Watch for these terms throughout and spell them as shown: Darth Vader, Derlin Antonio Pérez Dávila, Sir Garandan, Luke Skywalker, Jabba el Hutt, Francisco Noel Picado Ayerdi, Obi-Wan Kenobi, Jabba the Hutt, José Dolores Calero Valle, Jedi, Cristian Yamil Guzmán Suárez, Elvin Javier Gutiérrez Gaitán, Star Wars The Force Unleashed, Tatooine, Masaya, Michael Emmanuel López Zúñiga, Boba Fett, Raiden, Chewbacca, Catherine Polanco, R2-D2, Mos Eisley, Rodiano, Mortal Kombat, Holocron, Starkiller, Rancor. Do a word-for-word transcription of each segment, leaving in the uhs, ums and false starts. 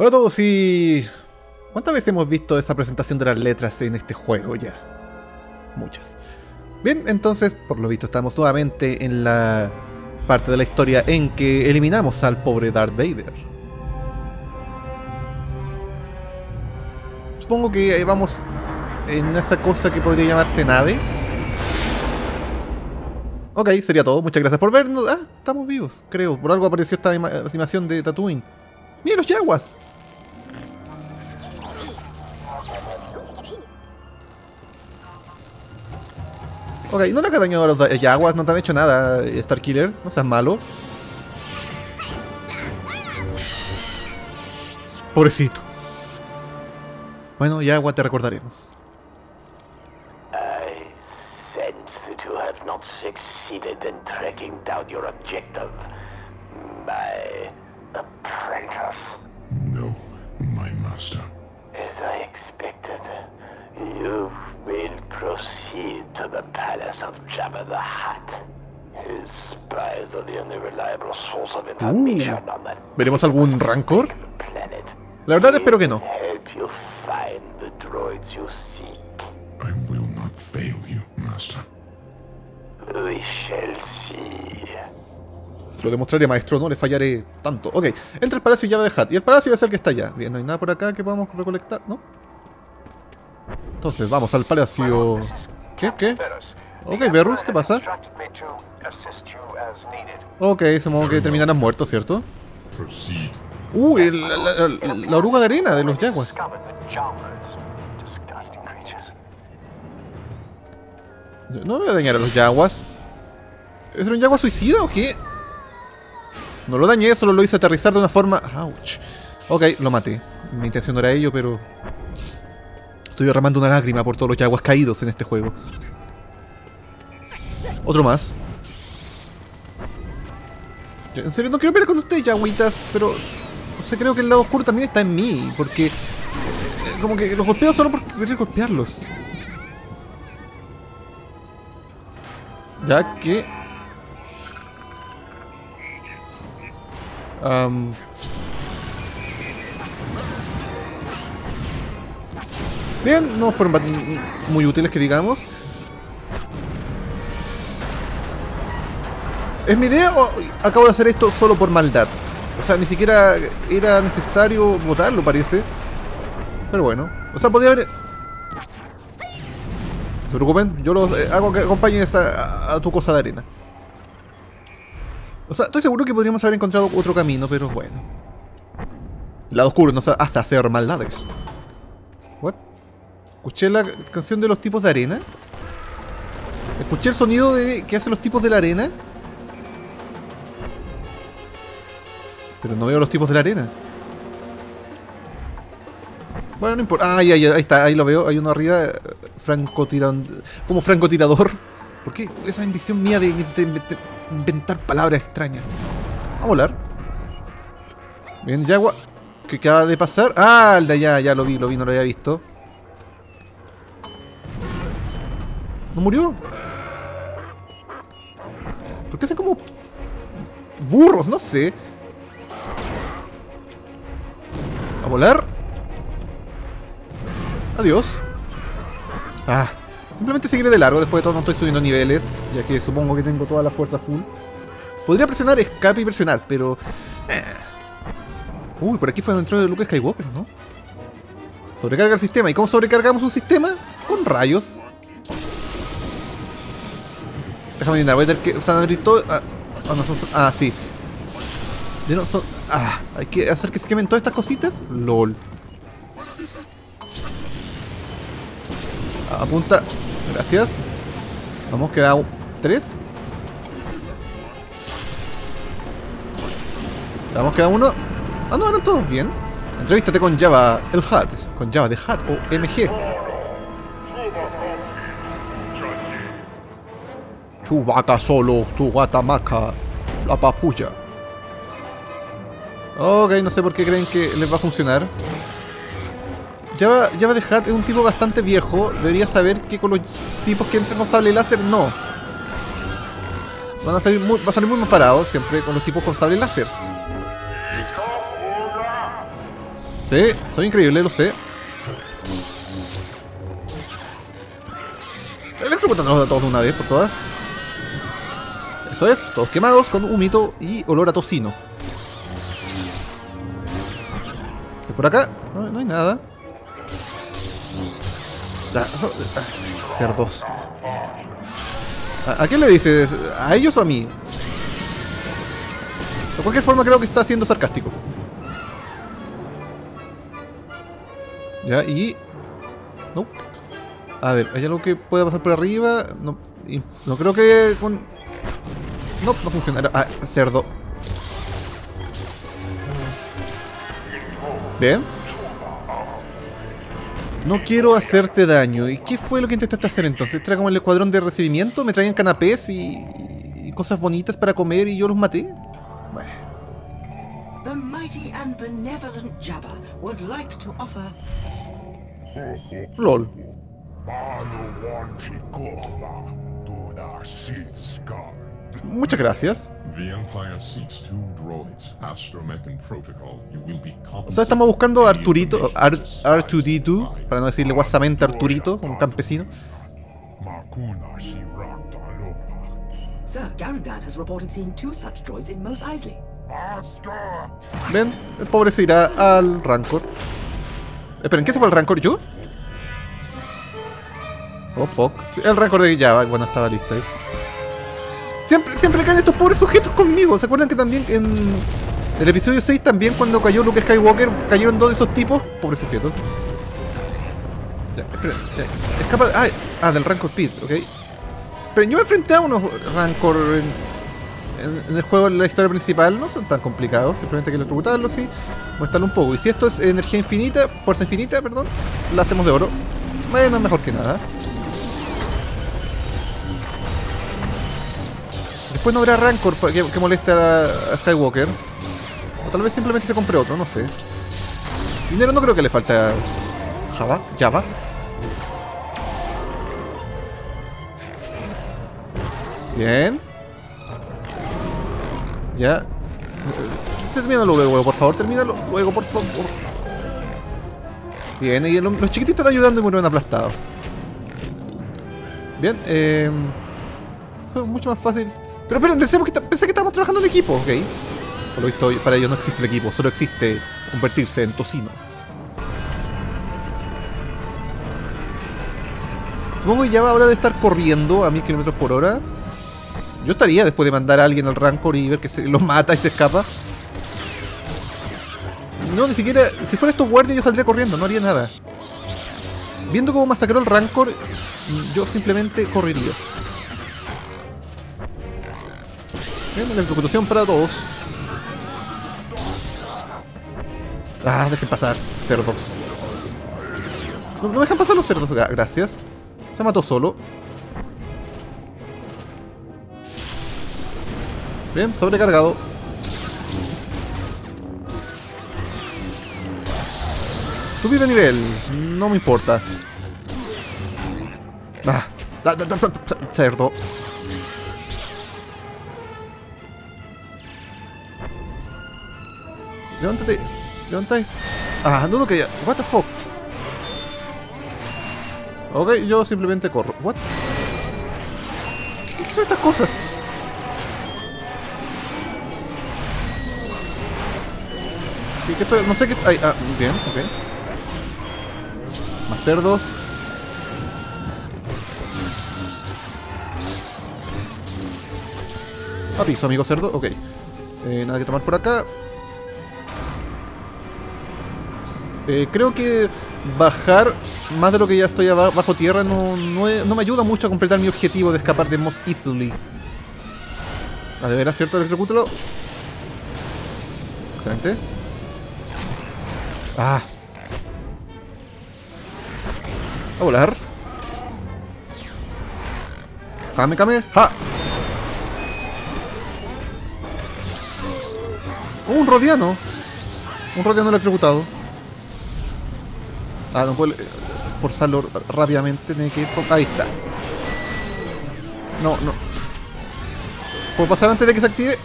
Hola a todos y... ¿Cuántas veces hemos visto esa presentación de las letras en este juego ya? Muchas. Bien, entonces, por lo visto estamos nuevamente en la parte de la historia en que eliminamos al pobre Darth Vader. Supongo que vamos en esa cosa que podría llamarse nave. Ok, sería todo. Muchas gracias por vernos. Ah, estamos vivos, creo. Por algo apareció esta anima animación de Tatooine. ¡Mira los yaguas! Ok, no le hagas daño a los yaguas. No te han hecho nada, Starkiller. No seas malo. Pobrecito. Bueno, yagua, te recordaremos. Succeeded in tracking down your objective, my apprentice. No, my master. As I expected, you will proceed to the palace of Jabba the Hutt. His spies are the only reliable source of information uh, on that. ¿Veremos algún rancor? La verdad espero que no. Help you find the droids you seek. I will not fail you, master. We shall see. Lo demostraré, maestro, no le fallaré tanto. Ok, entre el palacio y Jabba the Hutt. Y el palacio es el que está allá. Bien, no hay nada por acá que podamos recolectar, ¿no? Entonces vamos al palacio. ¿Qué? ¿Qué? Ok, Berrus, ¿qué pasa? Ok, supongo que terminarán muertos, ¿cierto? Uh, el, la, la, la, la oruga de arena de los yaguas. No voy a dañar a los yaguas. ¿Es un yagua suicida o qué? No lo dañé, solo lo hice aterrizar de una forma... Ouch. Ok, lo maté. Mi intención no era ello, pero... Estoy derramando una lágrima por todos los yaguas caídos en este juego. Otro más. Yo, en serio, no quiero pelear con ustedes, yaguitas, pero... O sea, creo que el lado oscuro también está en mí, porque... Eh, como que los golpeo solo porque quería golpearlos. Ya que... Um... Bien, no fueron muy útiles que digamos. ¿Es mi idea o acabo de hacer esto solo por maldad? O sea, ni siquiera era necesario votarlo, parece. Pero bueno, o sea, podía haber... No se preocupen, yo los eh, hago que acompañen a, a tu cosa de arena. O sea, estoy seguro que podríamos haber encontrado otro camino, pero bueno. El lado oscuro nos hace hacer maldades. ¿What? ¿Escuché la canción de los tipos de arena? ¿Escuché el sonido de que hacen los tipos de la arena? Pero no veo los tipos de la arena. Bueno, no importa. Ah, ahí, ahí, ahí está, ahí lo veo. Hay uno arriba. Francotirador. Como francotirador. ¿Por qué esa ambición mía de, de, de inventar palabras extrañas? A volar. Bien, yagua. ¿Qué acaba de pasar? Ah, el de allá, ya lo vi, lo vi, no lo había visto. ¿No murió? ¿Por qué hacen como burros? No sé. A volar. Adiós. Ah, simplemente seguiré de largo, después de todo no estoy subiendo niveles, ya que supongo que tengo toda la fuerza full. Podría presionar escape y presionar, pero... Eh. Uy, por aquí fue dentro de Luke Skywalker, ¿no? Sobrecarga el sistema. ¿Y cómo sobrecargamos un sistema? Con rayos. Déjame mirar, voy a tener que... O sea, abrir todo... Ah, oh, no, son... ah sí. De no, son... Ah, hay que hacer que se quemen todas estas cositas. LOL. Apunta. Gracias. Vamos, queda tres. Vamos, queda uno. Ah, no, no, todos bien. Entrevístate con Jabba el Hutt. Con Jabba the Hutt o M G. Chewbacca solo, tu guatamaca, la papulla. Ok, no sé por qué creen que les va a funcionar. Jabba the Hutt es un tipo bastante viejo. Debería saber que con los tipos que entran con sable láser, no. Van a salir muy, va a salir muy mal parado siempre con los tipos con sable láser. Sí, soy increíble, lo sé. Electrocutándolos a todos de una vez, por todas. Eso es, todos quemados con humito y olor a tocino. ¿Y por acá? No, no hay nada. Ah, so, ah, cerdos. ¿A, ¿A quién le dices? ¿A ellos o a mí? De cualquier forma creo que está siendo sarcástico. Ya, y... no. A ver, ¿hay algo que pueda pasar por arriba? No, y, no creo que... con... no, no funcionará. Ah, cerdo. Bien. No quiero hacerte daño. ¿Y qué fue lo que intentaste hacer entonces? ¿Era como el escuadrón de recibimiento? ¿Me traían canapés y, y cosas bonitas para comer y yo los maté? Bueno. The mighty and benevolent Jabba would like to offer. Lol. Muchas gracias. O sea, estamos buscando a Arturito, R dos D dos, para no decirle guasamente Arturito, un campesino. Sir Garandan has reported seeing two such droids in Mos Eisley. Ven, el pobre se irá al Rancor. Esperen, ¿qué se fue el Rancor? ¿Yo? Oh, fuck. El Rancor de Java, bueno, estaba listo ahí. Siempre, siempre caen estos pobres sujetos conmigo. ¿Se acuerdan que también en el episodio seis también cuando cayó Luke Skywalker cayeron dos de esos tipos? Pobres sujetos. Ya, esperen, ya. Escapa... ah, ah, del Rancor Pit, ok. Pero yo me enfrenté a unos Rancor... en... en el juego, en la historia principal, no son tan complicados. Simplemente hay que electrocutarlos y molestarlo un poco. Y si esto es energía infinita, fuerza infinita, perdón, la hacemos de oro. Bueno, mejor que nada. Después no habrá Rancor que, que moleste a, a Skywalker. O tal vez simplemente se compre otro, no sé. Dinero no creo que le falte a Java, Java. Bien. Ya. Termínalo luego, por favor. Termínalo luego, por favor. Bien, y los chiquititos están ayudando y murieron aplastados. Bien, eh... eso es mucho más fácil. Pero esperen, pensé que, pensé que estábamos trabajando en equipo, ok. Por lo visto, para ellos no existe el equipo. Solo existe convertirse en tocino. Supongo que ya va a hora de estar corriendo a mil kilómetros por hora. Yo estaría después de mandar a alguien al Rancor y ver que se los mata y se escapa. No, ni siquiera... si fuera estos guardias yo saldría corriendo, no haría nada. Viendo cómo masacró el Rancor, yo simplemente correría. Bien, la electrocución para todos. Ah, dejen pasar, cerdos. No, no dejan pasar los cerdos, gracias. Se mató solo. Bien, sobrecargado. Subí de nivel, no me importa. Ah, da, da, da, da, cerdo. Levántate, levántate. Ah, dudo que ya. What the fuck. Ok, yo simplemente corro. What? ¿Qué, qué son estas cosas? No sé qué... ay, ah, bien, ok. Más cerdos. A piso, amigo cerdo, ok. Eh, nada que tomar por acá. Eh, creo que bajar más de lo que ya estoy abajo, bajo tierra no, no, he, no me ayuda mucho a completar mi objetivo de escapar de Mos Eisley. Ah, de veras, ¿cierto? Electrocútalo. Excelente. Ah. A volar. Came, came. ¡Ja! ¡Oh, un Rodiano! Un Rodiano electrocutado. Ah, no puedo forzarlo rápidamente. Tiene que ir por... ahí está. No, no. ¿Puedo pasar antes de que se active?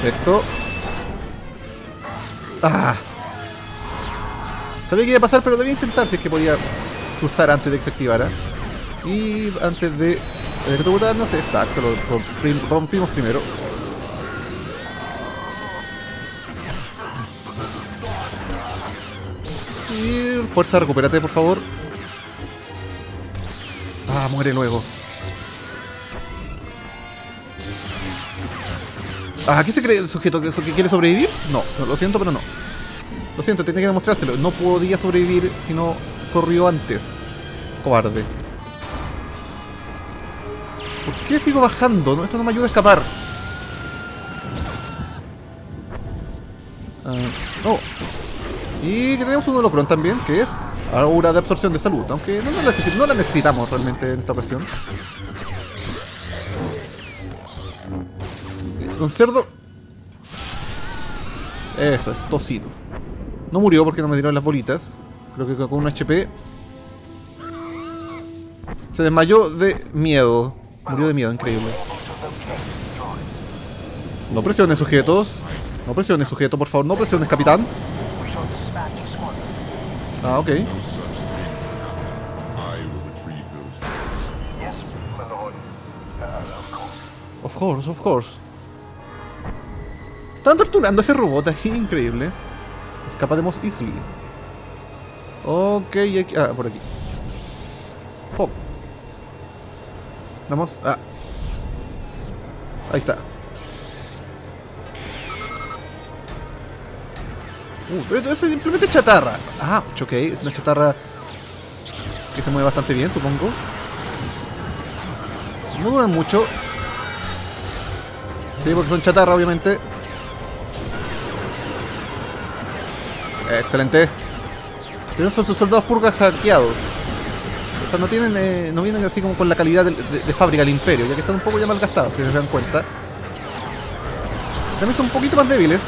Perfecto. Ah. Sabía que iba a pasar, pero debía intentar, si es que podía cruzar antes de que se activara. Y antes de electrocutarnos, exacto, lo rompimos, rompimos primero. Y fuerza, recupérate, por favor. Ah, muere luego. Ah, ¿qué se cree el sujeto? ¿Que quiere sobrevivir? No, lo siento, pero no. Lo siento, tenía que demostrárselo. No podía sobrevivir si no corrió antes. Cobarde. ¿Por qué sigo bajando? No, esto no me ayuda a escapar. Ah, no. Y que tenemos un holocron también, que es aura de absorción de salud. Aunque no, no, la neces- no la necesitamos realmente en esta ocasión. Don cerdo. Eso es, tocino. No murió porque no me dieron las bolitas. Creo que con un H P. Se desmayó de miedo. Murió de miedo, increíble. No presiones, sujetos. No presiones, sujeto, por favor. No presiones, capitán. Ah, ok. Of course, of course. Están torturando a ese robot aquí, increíble. Escapa de Mos Eisley. Ok, aquí, ah, por aquí. Pop. Vamos, ah. Ahí está. Uh, pero es simplemente chatarra. Ah, ok, es una chatarra que se mueve bastante bien, supongo. No duran mucho. Sí, porque son chatarra, obviamente. Excelente. Pero son sus soldados purgas hackeados. O sea, no tienen, eh, no vienen así como con la calidad de, de, de fábrica del Imperio, ya que están un poco ya malgastados, si se dan cuenta. También son un poquito más débiles.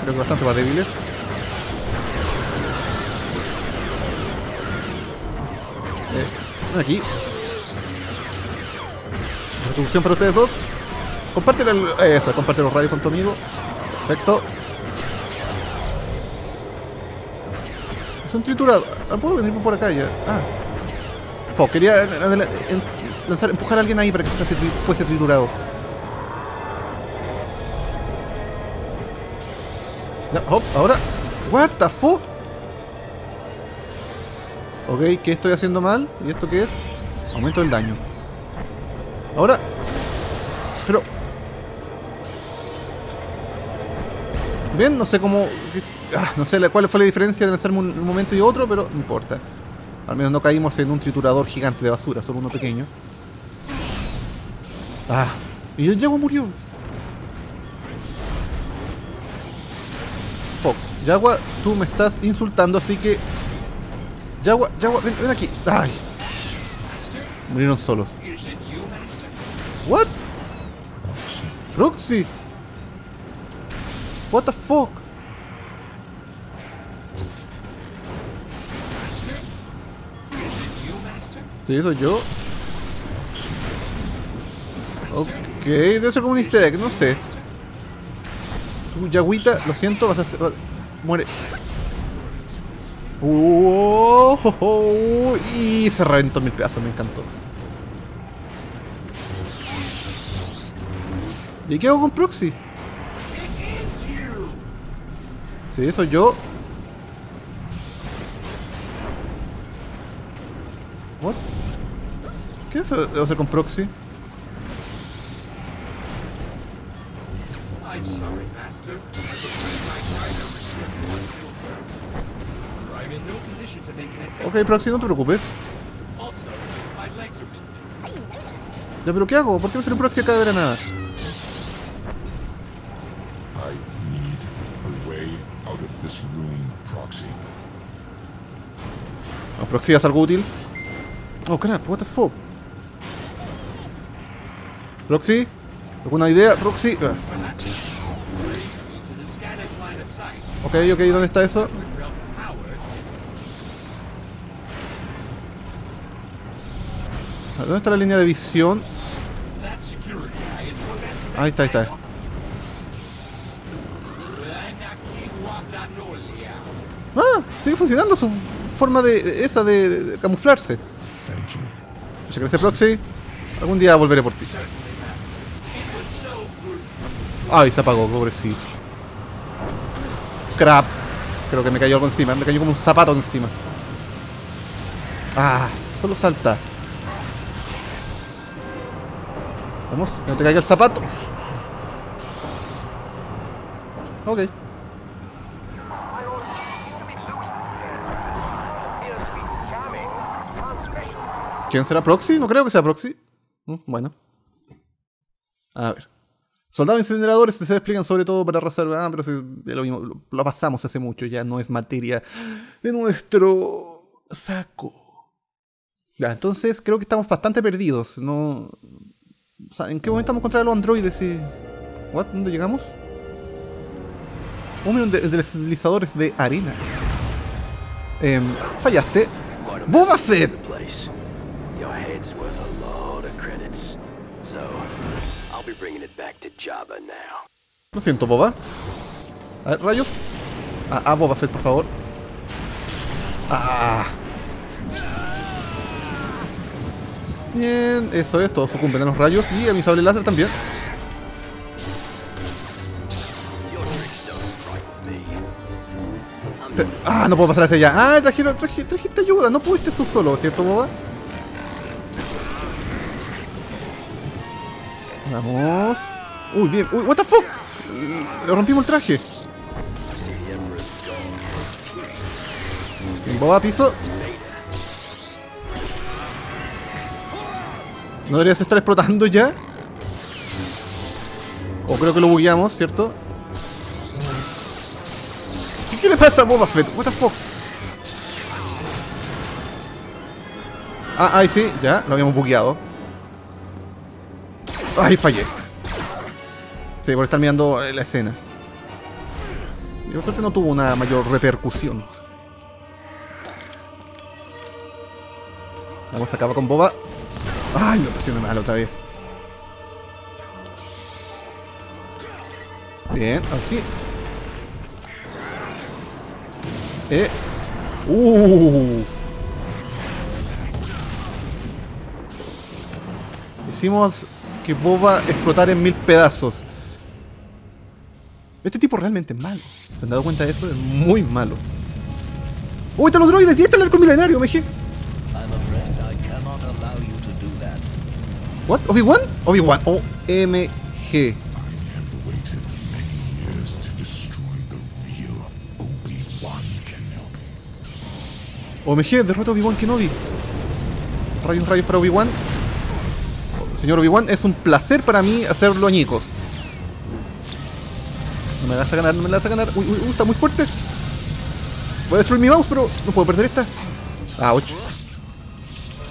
Creo que bastante más débiles. Eh, aquí. Reducción para ustedes dos. Compártelo, eh, eso, comparte los radios con tu amigo. Perfecto. Es un triturado. ¿Puedo venir por acá ya? Ah. Fuck, quería en, lanzar, empujar a alguien ahí para que fuese, fuese triturado. Ya, hop, ahora. What the fuck? Ok, ¿qué estoy haciendo mal? ¿Y esto qué es? Aumento del daño. Ahora. Pero. Bien, no sé cómo. Ah, no sé la, cuál fue la diferencia de lanzarme un, un momento y otro, pero no importa. Al menos no caímos en un triturador gigante de basura, solo uno pequeño. Ah, y el Jaguar murió. Fuck, Jaguar, tú me estás insultando, así que... Jaguar, Jaguar, ven, ven aquí. Ay. Murieron solos. What? Roxy. What the fuck? Sí, soy yo. Ok, debe ser como un easter egg, no sé. Tú, Yagüita, lo siento, vas a ser... Muere. Oh, oh, oh, y se reventó en mil pedazos, me encantó. ¿Y qué hago con Proxy? Sí, soy yo. What? ¿Qué es eso? ¿Debo hacer con Proxy? Ok, Proxy, no te preocupes. Ya, pero ¿qué hago? ¿Por qué me sale Proxy acá de la nada? No, Proxy es algo útil. Oh crap, what the fuck. Proxy, ¿alguna idea? Proxy. Ah. Ok, ok, ¿dónde está eso? ¿Dónde está la línea de visión? Ahí está, ahí está. Ah, sigue funcionando su forma de esa de, de, de camuflarse. Se crece Proxy. Algún día volveré por ti. Ay, se apagó, pobrecito. Crap. Creo que me cayó algo encima. Me cayó como un zapato encima. Ah, solo salta. Vamos, que no te caiga el zapato. Ok. ¿Quién será Proxy? No creo que sea Proxy. Mm, bueno. A ver. Soldados incineradores se despliegan sobre todo para arrasar. Ah, pero si, lo, mismo, lo, lo pasamos hace mucho. Ya no es materia de nuestro saco. Ya, entonces creo que estamos bastante perdidos. No... O sea, ¿en qué momento vamos a encontrar a los androides y...? ¿What? ¿Dónde llegamos? Un millón de deslizadores de arena. Eh, fallaste. ¡Boba Fett! Lo siento, Boba. A ver, rayos. Ah, ah, Boba Fett, por favor. Ah. Bien, eso es, todos sucumben a los rayos. Y a mi sable láser también. Pero, ah, no puedo pasar hacia allá. Ah, trajeron, traje, trajiste ayuda. No pudiste tú solo, ¿cierto, Boba? Vamos. Uy, bien. Uy, what the fuck. Le rompimos el traje. Boba, piso. ¿No deberías estar explotando ya? O creo que lo bugueamos, ¿cierto? ¿Qué, qué le pasa a Boba Fett? What the fuck? Ah, ahí sí, ya, lo habíamos bugueado. Ay, fallé. Sí, por estar mirando la escena. Y por suerte no tuvo una mayor repercusión. Vamos, acaba con Boba. Ay, me presioné mal otra vez. Bien, así. Eh. Uh. Hicimos que Boba explotara en mil pedazos. Este tipo realmente es malo. ¿Se han dado cuenta de esto? Es muy malo. ¡Oh, están los droides! ¡Y está el arco milenario, me dije! What? Obi-Wan? Obi-Wan. O M G. O M G, derrota a Obi-Wan Kenobi. Rayos, rayos para Obi-Wan. Señor Obi-Wan, es un placer para mí hacerlo añicos. No me la vas a ganar, no me la vas a ganar. Uy, uy, uy, está muy fuerte. Voy a destruir mi mouse, pero no puedo perder esta. Ah, ocho.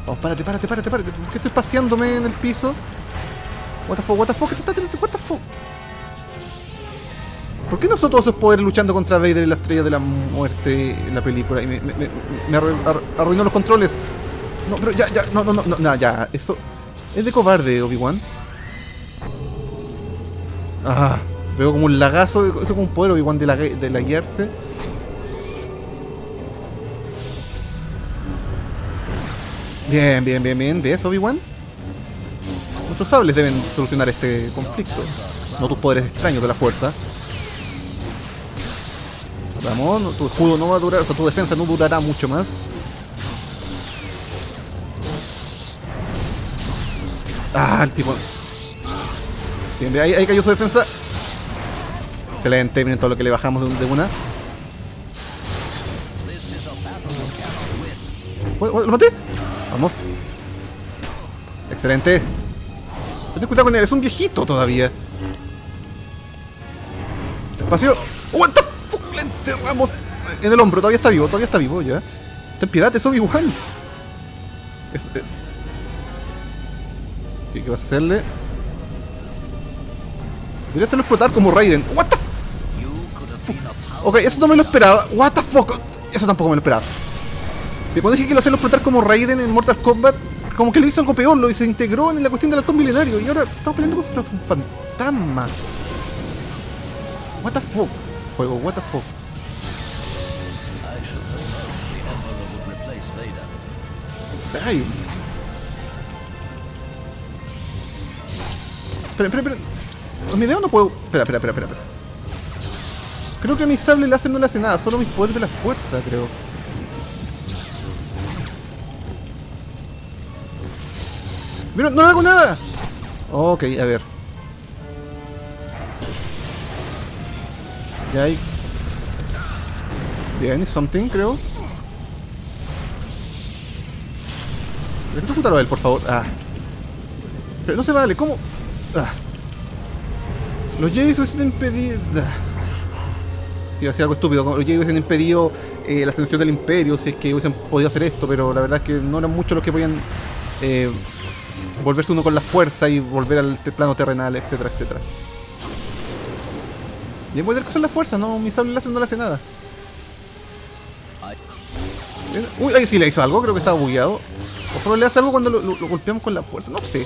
Vamos, oh, párate, párate, párate, párate. ¿Por qué estoy paseándome en el piso? What the fuck, what the fuck, ¿qué te está teniendo? What the fuck. ¿Por qué no son todos esos poderes luchando contra Vader y la estrella de la muerte en la película? Y me, me, me, me arruinó los controles. No, pero ya, ya, no, no, no, no, no, ya. Eso es de cobarde, Obi-Wan. Ah, se pegó como un lagazo. Eso es como un poder, Obi-Wan, de, la, de laguearse. Bien, bien, bien, bien. ¿Ves, Obi-Wan? Nuestros sables deben solucionar este conflicto. No tus poderes extraños de la fuerza. Vamos, tu escudo no va a durar, o sea, tu defensa no durará mucho más. Ah, el tipo. Bien, bien, ahí, ahí cayó su defensa. Excelente, miren todo lo que le bajamos de una. ¿Lo maté? Vamos. Excelente. Ten cuidado con él, es un viejito todavía. Despacio. What the fuck, le enterramos en el hombro, todavía está vivo, todavía está vivo ya. Ten piedad, es Obi-Wan. Es, eh. ¿Qué, ¿Qué vas a hacerle? Debería hacerlo explotar como Raiden. What the fuck. Ok, eso no me lo esperaba. What the fuck. Eso tampoco me lo esperaba. Y cuando dije que lo hacía explotar como Raiden en Mortal Kombat, como que lo hizo algo peor, lo se integró en la cuestión del halcón milenario y ahora estamos peleando contra un fantasma. What the fuck, juego, what the fuck. Darth Vader. Ay. Espera, espera, espera. Mi dedo no puedo... Espera, espera, espera, espera. Creo que mi sable láser no le hace nada, solo mis poderes de la fuerza, creo. ¡Mira, no hago nada! Ok, a ver. Ya hay... Bien, something, creo. Ejecutarlo a él, por favor. Ah. Pero no se vale, ¿cómo? Ah. Los Jedi hubiesen impedido... Si sí, hacía algo estúpido, los Jedi hubiesen impedido eh, la ascensión del Imperio, si es que hubiesen podido hacer esto, pero la verdad es que no eran muchos los que podían... Eh, volverse uno con la fuerza y volver al te plano terrenal, etcétera, etcétera. Y volver con la fuerza, no, mi sable láser no le hace nada. Uy, ahí sí le hizo algo, creo que estaba bugueado. O probablemente le hace algo cuando lo, lo, lo golpeamos con la fuerza, no sé.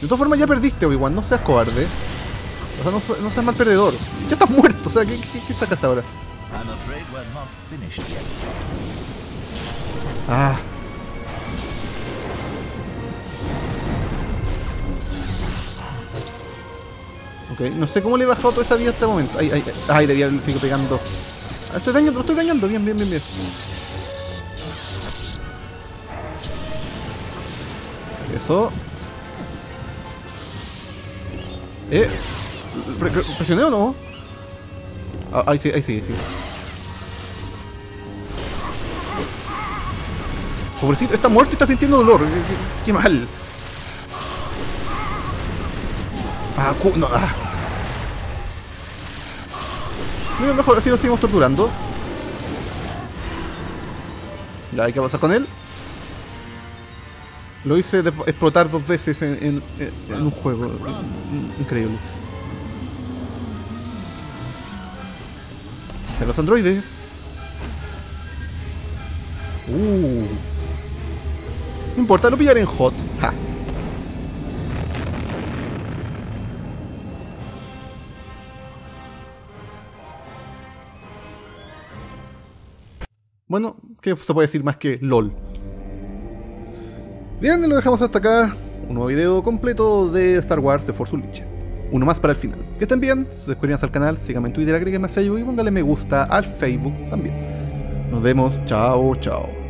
De todas formas ya perdiste, Obi-Wan, no seas cobarde. O sea, no, no seas mal perdedor. Ya estás muerto, o sea, ¿qué, qué, qué sacas ahora? Ah. Okay. No sé cómo le he bajado toda esa vida hasta el momento. Ay, ay, ay, ay, debía seguir pegando. Ah, estoy dañando, lo estoy dañando. Bien, bien, bien, bien. Eso. Eh. Pre pre ¿Presioné o no? Ah, ahí sí, ahí sí, ahí sí. Pobrecito, está muerto y está sintiendo dolor. Qué, qué, qué mal. Ah, no, ah. Mira, mejor así nos seguimos torturando. Ya, hay que avanzar con él. Lo hice de explotar dos veces en, en, en un juego. Increíble. Están los androides. Uh. No importa, lo pillaré en Hot. Ja. Bueno, ¿qué se puede decir más que LOL? Bien, lo dejamos hasta acá. Un nuevo video completo de Star Wars The Force Unleashed. Uno más para el final. Que estén bien, suscríbanse al canal, síganme en Twitter, agréguenme a Facebook y pónganle me gusta al Facebook también. Nos vemos, chao, chao.